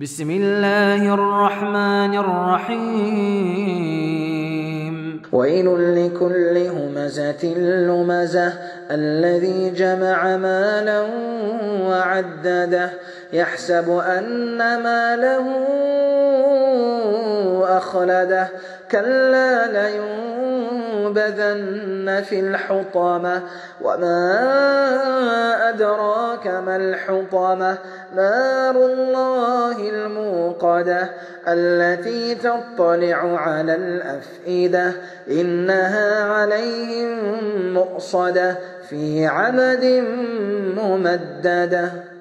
بسم الله الرحمن الرحيم ويل لكل همزة لمزة الذي جمع مالا وعدده يحسب أن ماله أخلده كلا لينبذن في الحطمة وما أدراك ما الحطمة نار الله الموقدة التي تطلع على الأفئدة إنها عليهم مؤصدة في عمد ممددة.